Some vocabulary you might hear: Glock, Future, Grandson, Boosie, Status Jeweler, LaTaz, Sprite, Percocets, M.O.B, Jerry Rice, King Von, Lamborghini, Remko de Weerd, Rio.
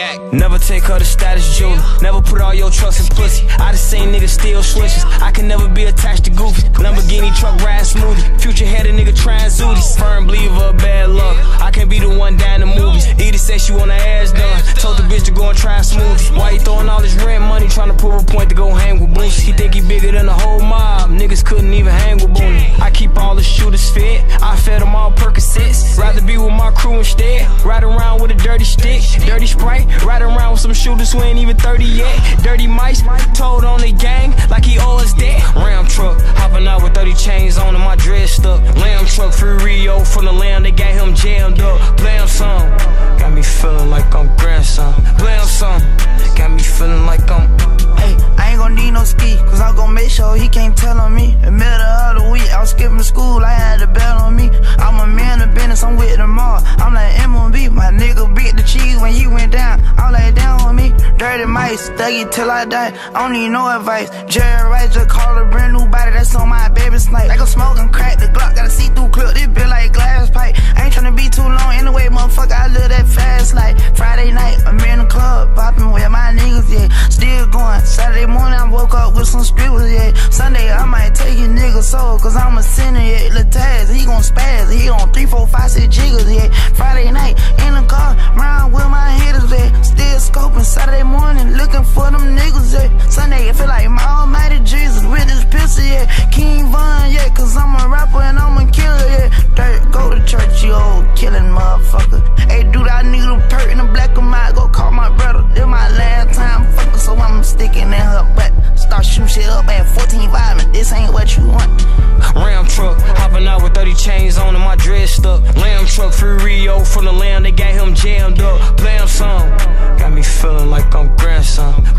react. Never take her to Status Jeweler. Never put all your trust in pussy. I just seen niggas steal switches. I can never be attached to goofies. Lamborghini truck ride smoothie. Future had a nigga trying zooties. Firm believer of bad luck. I can be the one down the movies. Edie said she want her ass done. Told the bitch to go and try a smoothie. Why he throwing all his rent money trying to prove a point to go hang with Boosie? He think he bigger than the whole mob. Niggas couldn't even hang with Boosie. I keep all the shooters fed. I fed them all Percocets. Rather be with my crew instead. Ride around with a dirty stick. Dirty Sprite. Ride around with some shooters who ain't even 30 yet. Dirty mice. Told on the gang like he always dead. Ram truck. Hopping out with 30 chains on and my dread stuck. Lamb truck. Free Rio from the lamb. They got him jammed up. Blam some. Got me feeling like I'm grandson. Blam some. Got me feeling like I'm. Hey, I ain't gon' need no ski. Cause I'm gon' make sure he can't tell on me. In the middle of the week, I was skipping school. I had to bail on me. I'm a man of business. I'm with them all. I'm like M&B. My nigga beat the cheese when he went down. I'm like down on me. Dirty mice. Thuggy till I die. I don't need no advice. Jerry Rice just called a brand new body. That's on my baby's night. Like I'm smoking crack. The Glock got a see-through clip. This bit like glass pipe. I ain't tryna be too long anyway, motherfucker. I live that fast like Friday night. I'm in the club popping with my niggas. Yeah, still going. Saturday morning I woke up with some strippers, yeah. Sunday I might take a nigga soul, cause I'm a sinner, yeah. LaTaz, he gon' spaz, he on 3, 4, 5, 6 jiggers, yeah. Friday night in the car, round with my hitters, yeah. Still scoping Saturday morning, looking for them niggas, yeah. Sunday it feel like my almighty Jesus with his pistol, yeah. King Von, yeah, cause I'm a rapper and I'm a killer, yeah. Dirt, go to church, you old killing motherfucker. Hey dude, I need a perk in the black of mine, go call my brother. This my last time fucking, so I'm sticking in her butt. Start shooting shit up at 14 vibes, and this ain't what you want. Ram truck, hopping out with 30 chains on and my dread stuck. Lamb truck, free Rio from the lamb, they got him jammed up. Blam some, got me feeling like I'm grandson.